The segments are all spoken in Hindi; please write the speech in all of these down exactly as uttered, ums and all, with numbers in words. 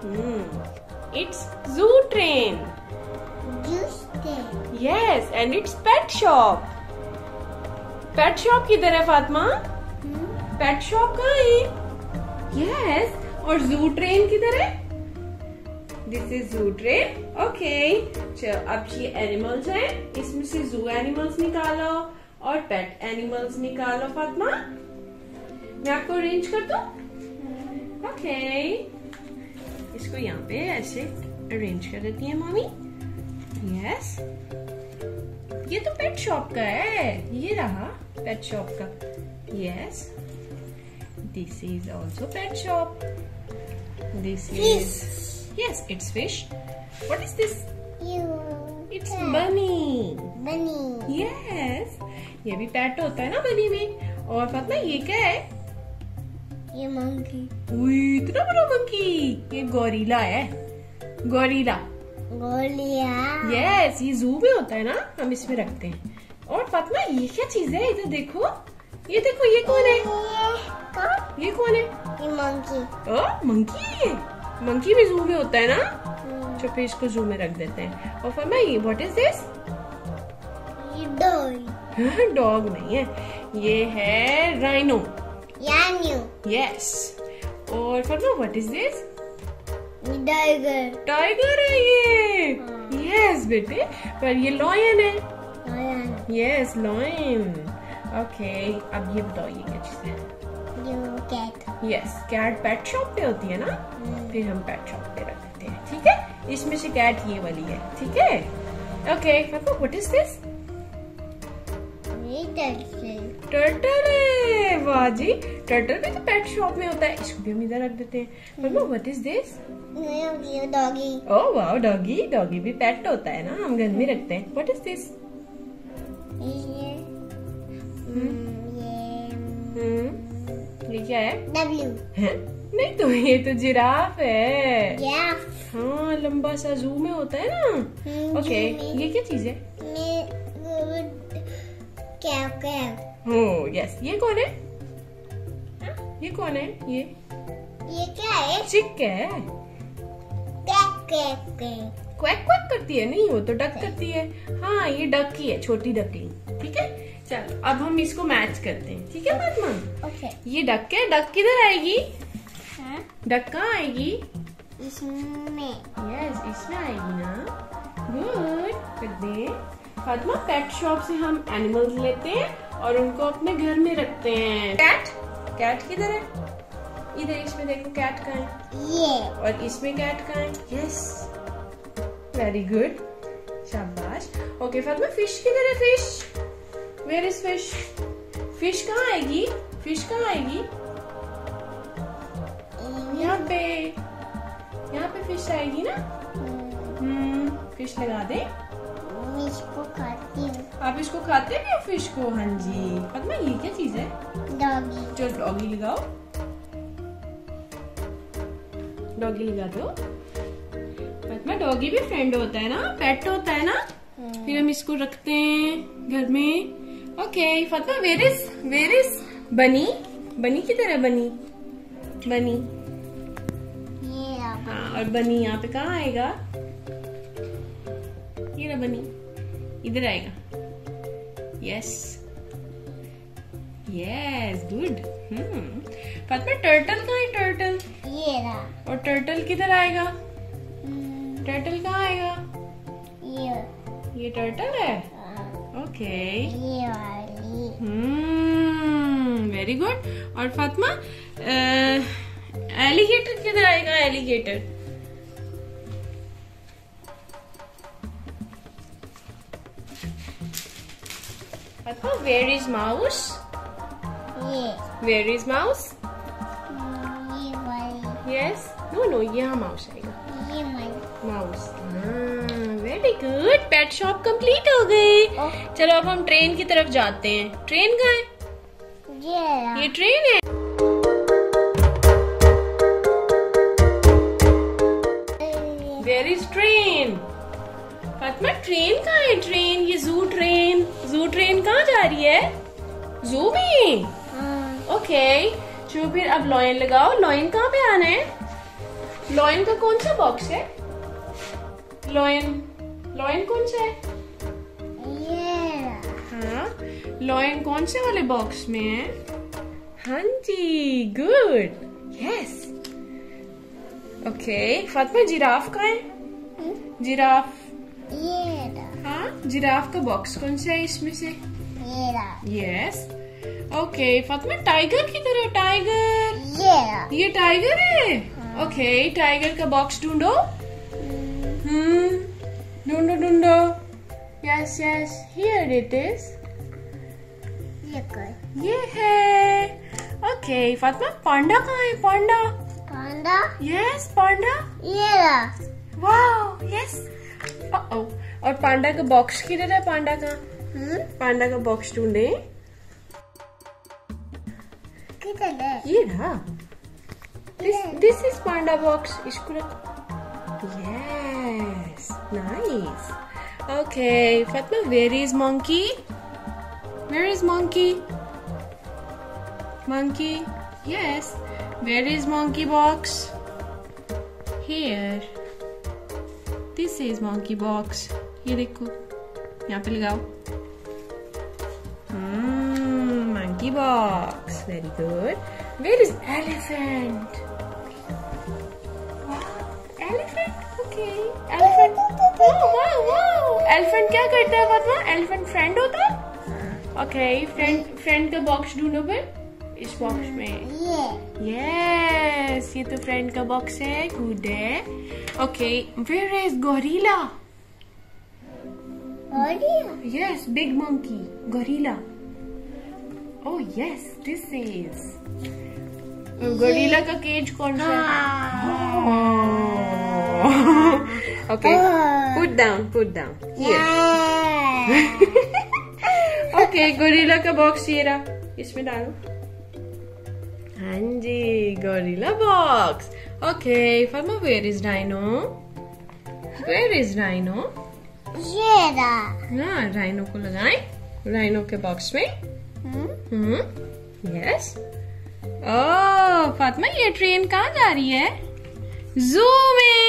Hmm. It's zoo train. Juice train. Yes, and it's pet shop. Pet shop किधर है फातिमा? Pet shop कहाँ है? Yes, और zoo train किधर है? This is zoo train. Okay. चलो अब ये animals हैं. इसमें से zoo animals निकालो और pet animals निकालो फातिमा. मैं आपको अरेंज कर दूं? Okay. इसको यहाँ पे ऐसे अरेंज कर देती है मम्मी. Yes. ये तो पेट शॉप का है. ये रहा पेट शॉप का. Yes. This is also pet shop. This is yes, it's fish. What is this? You. It's yeah. bunny. Bunny. Yes. ये भी पेट होता है ना bunny में. और पता है ये क्या है? ये मंकी. उई, इतना बड़ा मंकी. ये गोरिला है. गोरिला. गोरिला. Yes, ये zoo में होता है ना, हम इसमें रखते हैं. और फातिमा ये क्या चीज है? इधर देखो. ये देखो ये कौन है? ये, ये कौन है? ये मंकी. Oh, monkey. मंकी भी zoo में होता है ना? चुपे इसको zoo में रख देते हैं. और फातिमा ये what is this? ये डॉग. डॉग नहीं है. ये है राइनो. Yes. और Fatima what is this? Tiger. Tiger है ये. Yes बेटे. पर ये लॉयन है. लॉयन. Yes lion. Okay. अब ये बताओ ये क्या चीज़ है? ये cat. Yes cat pet shop पे होती है ना? Hmm. फिर हम पेट शॉप पे रख देते हैं. ठीक है? इसमें से कैट ये वाली है. ठीक है? Okay. Fatima what is this? ये टर्टल. टर्टल है. वाह जी, टर्टल भी तो पेट शॉप में होता है. इसको भी हम इधर रख देते हैं. मम्मा व्हाट इज दिस? ये डॉगी. ओह वाह, डॉगी. डॉगी भी पेट होता है ना, हम घर में रखते हैं. What is this? ये हम्म ये क्या है? डब्ल्यू नहीं तो ये तो जिराफ है. जिराफ. हाँ, लंबा सा जू में होता है ना. ओके, ये क्या चीज है? कैव. कैव. Oh yes. ये कौन है? ये कौन है? ये ये क्या है? चिक है. क्वैक क्वैक करती है. नहीं वो तो डक करती है. हाँ ये डक ही है, छोटी डकली. ठीक है, चलो अब हम इसको मैच करते हैं. ठीक है फातिमा? ओके. ये डक है. डक किधर आएगी? हाँ? डक कहाँ आएगी? इसमें. यस, इसमें आएगी ना. गुड. कर दे फातिमा. पेट शॉप से हम एनिमल्स लेते हैं और उनको अपने घर में रखते हैं. कैट. कैट किधर है? इधर. इसमें देखो कैट कहाँ है? ये. और इसमें कैट कहाँ है? यस, वेरी गुड, शाबाश. ओके फातिमा, फिश किधर है? Fish. Where is fish? Fish कहाँ आएगी? फिश कहाँ आएगी? यहाँ पे. यहाँ पे फिश आएगी ना. हम्म, फिश लगा दे. इसको खाती हूँ. आप इसको खाते भी हो फिश को? हाँ जी. फातिमा ये क्या चीज है? डॉगी. चलो डॉगी लगाओ. डॉगी लगा दो. फातिमा डॉगी भी फ्रेंड होता है ना, पेट होता है ना. फिर हम इसको रखते हैं घर में. Okay Fatima, where is where is bunny? Bunny किधर है? बनी. बनी ये. हाँ, और बनी यहाँ पे कहाँ आएगा? ये रहा बनी, इधर आएगा. Yes yes, good. Hmm Fatima turtle कहाँ है? टर्टल ये रहा. और टर्टल किधर आएगा? hmm. टर्टल कहाँ आएगा? ये ये टर्टल है. ओके. ये वाली. Hmm, very good. और फातिमा एलिगेटर किधर आएगा? Alligator. Oh, where is mouse? Yes. Where is mouse? Mm, yes. No, no. Yeah, mouse. Yeah, mouse. Ah, very good. Pet shop complete हो गई. Oh. चलो अब हम ट्रेन की तरफ जाते हैं. ट्रेन कहाँ है? Yeah. ये ट्रेन है. Yeah. Where is train? Fatima train कहाँ है? ट्रेन. ये जू ट्रेन. जू ट्रेन कहाँ जा रही है? जू में. ओके. चलो फिर अब लॉयन लगाओ. लॉयन कहाँ पे आना है? लॉयन का कौन सा बॉक्स है? लॉयन लॉयन कौन सा है? ये हाँ, लॉयन कौन से वाले बॉक्स में है? हाँ जी, good, yes, okay. Fatima, giraffe का है? जिराफ, हाँ, जिराफ का बॉक्स कौन सा है इसमें से? Yes, okay. फातिमा, टाइगर किधर है? टाइगर, ये टाइगर है। ओके, टाइगर का बॉक्स ढूंढो। हम्म, ढूंढो ढूंढो। Yes yes, here it is. ये कौन? ये है। ओके, फातिमा, पांडा कहाँ है? पांडा, पांडा, यस, पांडा, ये रहा। Wow, yes. ओ, और पांडा का बॉक्स किधर है? पांडा का हम्म पांडा का बॉक्स ढूंढे, किधर है? ये रहा। This this is panda box. इसको रख। Yes, nice. Okay, Fatima, where is monkey? Where is monkey? Monkey, yes. Where is monkey box? Here. This is monkey box. ये देखो, यहाँ पे लगाओ। हम्म, monkey box. Very good. Where is elephant? Wow, elephant. Okay, elephant. Wow, wow, wow. Elephant क्या करता है फातिमा? Elephant friend होता है? Okay, friend friend का box ढूंढो फिर इस box में। Yes, ये तो फ्रेंड का बॉक्स है। गुड है। Okay, where is gorilla? Yes, big monkey, gorilla. Oh yes, this is. Gorilla का केज कौन सा है? Okay, put down, put down. Yes, okay, gorilla का बॉक्स ये रहा, इसमें डालो। हाँ जी, gorilla box. Okay, Fatima, where is rhino? Where is rhino? ये रहा। हाँ, राइनो को लगाएं, राइनो के बॉक्स में। हम्म, यस। ओह फातिमा, ये ट्रेन कहाँ जा रही है? जू में।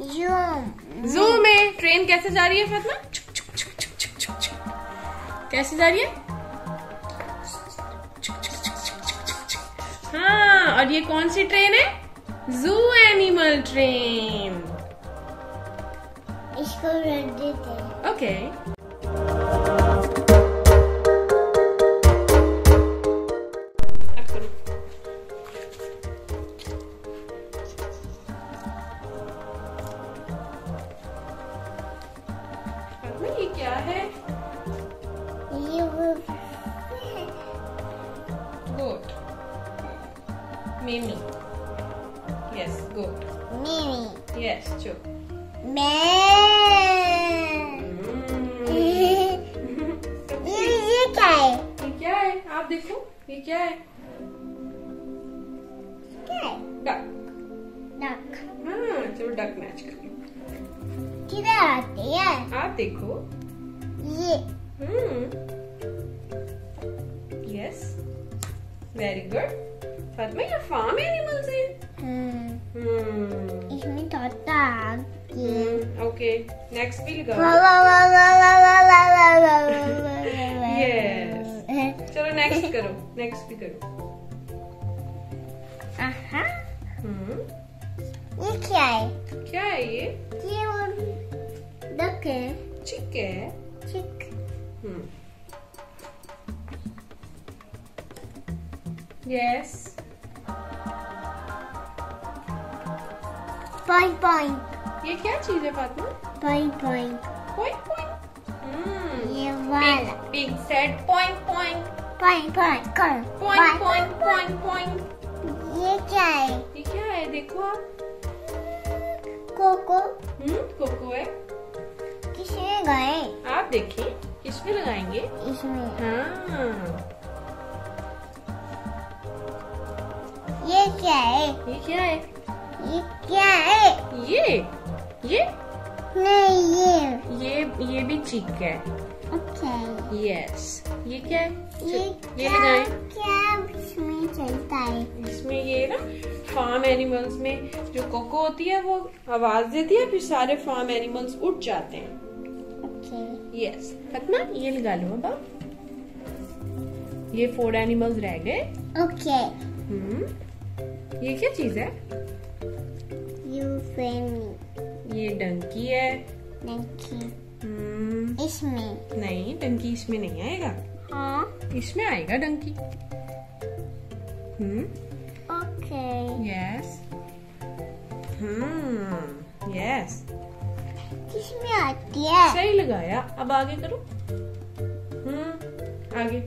जू जू में ट्रेन कैसे जा रही है फातिमा? चुक चुक चुक चुक चुक चुक चुक कैसे जा रही है? हाँ, और ये कौन सी ट्रेन है? जू एनिमल ट्रेन। इसको रख देते हैं। ओके, अब करो। फातिमा, ये क्या है? ये goat. Mimi. Yes, good. Mimi. Yes, true. ये ये क्या है? ये क्या है? आप देखो, ये क्या है? क्या है? डक। डक। हाँ, चलो डक मैच करो। किधर आते हैं? आप देखो। ये। हम्म। Yes. Very good. फातिमा, ये फार्म एनिमल्स हैं। हम्म, इसमें तोता। ओके, नेक्स्ट भी लगाओ। यस, चलो नेक्स्ट करो, नेक्स्ट भी करो। आहा, हम्म, ये क्या है? क्या है ये? ये डक है। चिक है। Chick. Hmm, yes. Point point. ये क्या चीज है Fatima? Point point. Point point. Hmm, ये वाला। Pig set point point. Point point कर। Point point point point. ये क्या है? ये क्या है? देखो आप। कोको। हम्म, कोको है। किसमें लगाएं? आप देखिए, किसमें लगाएंगे? इसमें। हाँ। ये क्या है? ये क्या है? ये क्या है? ये ये नहीं, ये ये ये भी चिक है। Okay, yes. ये क्या है? ये लगाएं। क्या इसमें चलता है? इसमें ये ना फार्म एनिमल्स में जो कोको होती है वो आवाज देती है, फिर सारे फार्म एनिमल्स उठ जाते हैं। ओके यस फतिमा ये लगा लो। अब ये फोर एनिमल्स रह गए। ओके हम्म ये क्या चीज है? You family. ये डंकी है। डंकी हम्म इसमें नहीं, डंकी इसमें नहीं आएगा। हाँ इसमें आएगा donkey. Hmm okay yes hmm yes इसमें आती है। सही लगाया। अब आगे करो। हम्म आगे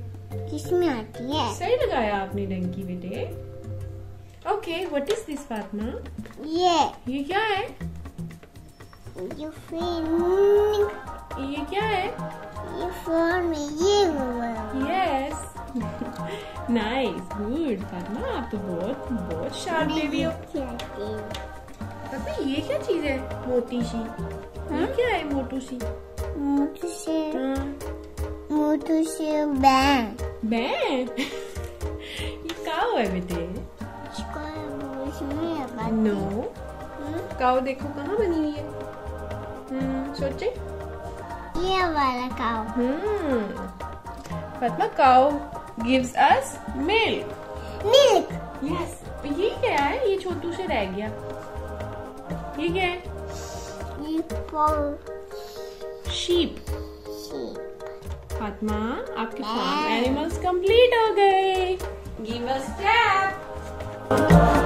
किसमें आती है? सही लगाया आपने डंकी बेटे। Okay what is this Fatima? ये ये क्या है? ये ये क्या है? ये फोन में ये हुआ। यस नाइस गुड फातिमा आप तो बहुत बहुत शार्प बेबी हो। ये क्या चीज है? मोटी सी। ये क्या है? मोटू सी। मोटू सी मोटू सी बैं बैं ये काऊ है बेटे। नो काऊ देखो कहाँ बनी हुई है। हम्म सोचे ये वाला काऊ। हम्म फातिमा काऊ gives us milk. Milk. Yes. ये क्या है? ये छोटू से रह गया। ये क्या है? ये पाल sheep. Sheep. फातिमा आपके फार्म एनिमल्स कंप्लीट हो गए। Give us clap.